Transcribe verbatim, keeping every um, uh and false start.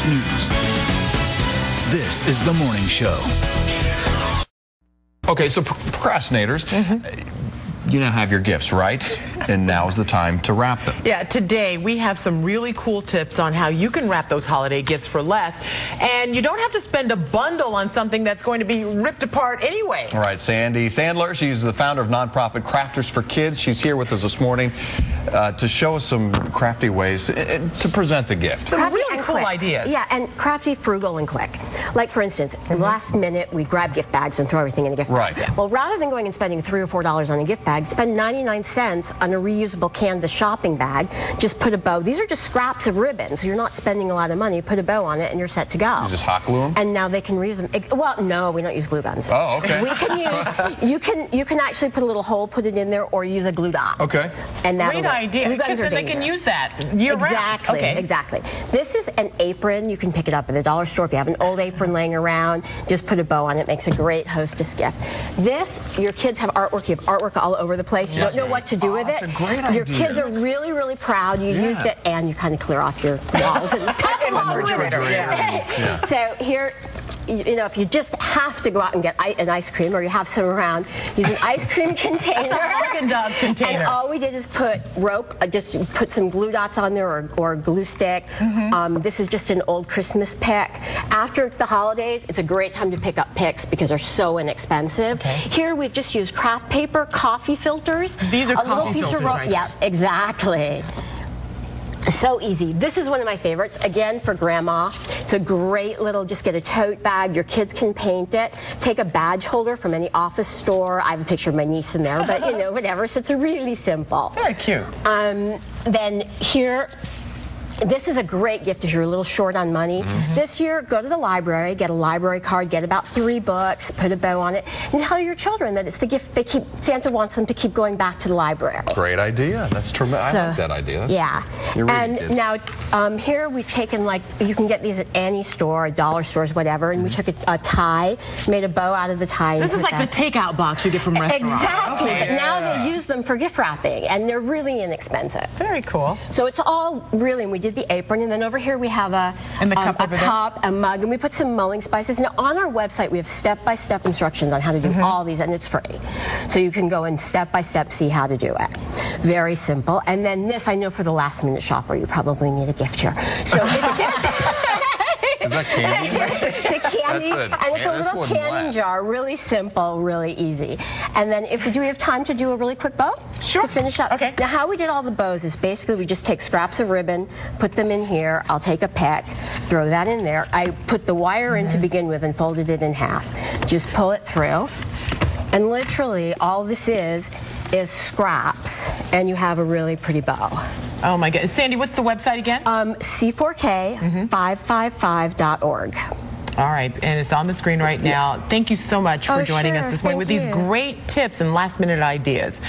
Fox News. This is The Morning Show. Okay, so procrastinators, mm-hmm. you now have your gifts, right? And now's the time to wrap them. Yeah, today we have some really cool tips on how you can wrap those holiday gifts for less. And you don't have to spend a bundle on something that's going to be ripped apart anyway. All right, Sandy Sandler, she's the founder of nonprofit Crafters for Kids. She's here with us this morning uh, to show us some crafty ways to present the gift. Some crafty really cool quick. ideas. Yeah, and crafty, frugal, and quick. Like, for instance, mm-hmm. last minute we grab gift bags and throw everything in a gift right. bag. Well, rather than going and spending three or four dollars on a gift bag, spend ninety-nine cents on a reusable canvas shopping bag. Just put a bow. These are just scraps of ribbon, so you're not spending a lot of money. Put a bow on it and you're set to go. You just hot glue them? And now they can reuse them. It, well, no, we don't use glue guns. Oh, okay. We can use, you can you can actually put a little hole, put it in there, or use a glue dot. Okay. And Great idea. Glue guns are dangerous. They can use that year round. Exactly, okay. exactly. This is an apron. You can pick it up at the dollar store. If you have an old apron laying around, just put a bow on it. Makes a great hostess gift. This, your kids have artwork. You have artwork all over the place. You yes, don't know right. what to do oh, with it. That's a great idea. Your kids are really, really proud. You yeah. used it, and you kind of clear off your walls and stuff. And the refrigerator. Yeah. Yeah. So here, you know, if you just have to go out and get an ice cream, or you have some around, use an ice cream container. That's a Hagen-Dazs container. And all we did is put rope, just put some glue dots on there, or, or glue stick. Mm-hmm. um, this is just an old Christmas pick. After the holidays, it's a great time to pick up picks because they're so inexpensive. Okay. Here we've just used craft paper, coffee filters. These are a coffee little piece filters, of rope. Right? Yeah, exactly. So easy. This is one of my favorites, again, for grandma. It's a great little, just get a tote bag. Your kids can paint it. Take a badge holder from any office store. I have a picture of my niece in there, but you know, whatever. So it's really simple. Very cute. Um, then here, this is a great gift if you're a little short on money. Mm-hmm. This year, go to the library, get a library card, get about three books, put a bow on it, and tell your children that it's the gift they keep. Santa wants them to keep going back to the library. Great idea. That's tremendous. So, I like that idea. That's, yeah. Really and good. Now, um, here we've taken, like, you can get these at any store, dollar stores, whatever, and mm-hmm. we took a, a tie, made a bow out of the tie. This is like that. the takeout box you get from restaurants. Exactly. Oh, yeah. But now they use them for gift wrapping, and they're really inexpensive. Very cool. So it's all really, and we did the apron, and then over here we have a, and the um, cup, a cup, a mug, and we put some mulling spices. Now on our website we have step-by-step instructions on how to do mm-hmm. all these, and it's free. So you can go and step-by-step see how to do it. Very simple. And then this, I know for the last-minute shopper, you probably need a gift here. So it's just... Is that candy? It's a candy, a, and it's a little canning lasts. jar. Really simple, really easy. And then, if we do we have time to do a really quick bow? Sure. To finish up. Okay. Now, how we did all the bows is basically we just take scraps of ribbon, put them in here. I'll take a peck, throw that in there. I put the wire in mm-hmm. to begin with and folded it in half. Just pull it through. And literally, all this is, is scraps, and you have a really pretty bow. Oh, my goodness. Sandy, what's the website again? Um, C four K five five five dot org. All right, and it's on the screen right now. Thank you so much for oh, joining sure. us this morning Thank with you. these great tips and last-minute ideas.